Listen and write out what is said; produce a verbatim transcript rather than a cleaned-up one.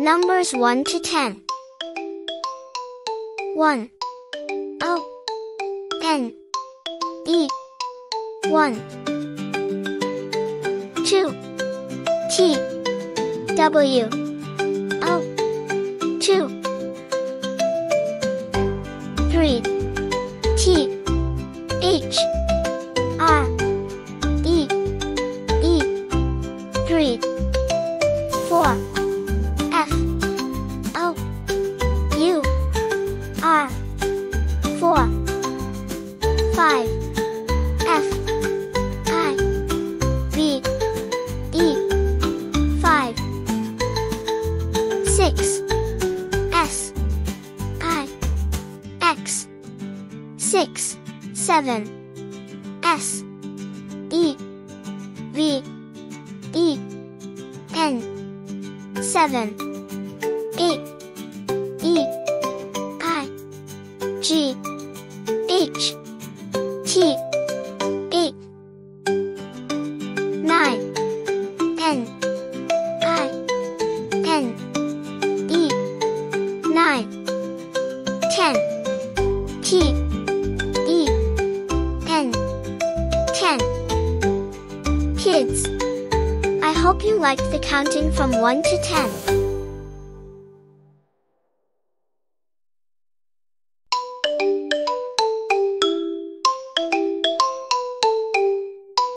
Numbers one to ten. one. O. N. E. one. two. T. W. O. two. three. T. H. R. E. E. three. four. F. O. U. R. four. five. F. I. B. E. five. six. S. I. X. six. seven. S. E. V. E. N. seven. eight. E. I. G. H. T. eight. nine. N. I. N. E. nine. ten. T. E. N. ten. Kids, I hope you liked the counting from one to ten.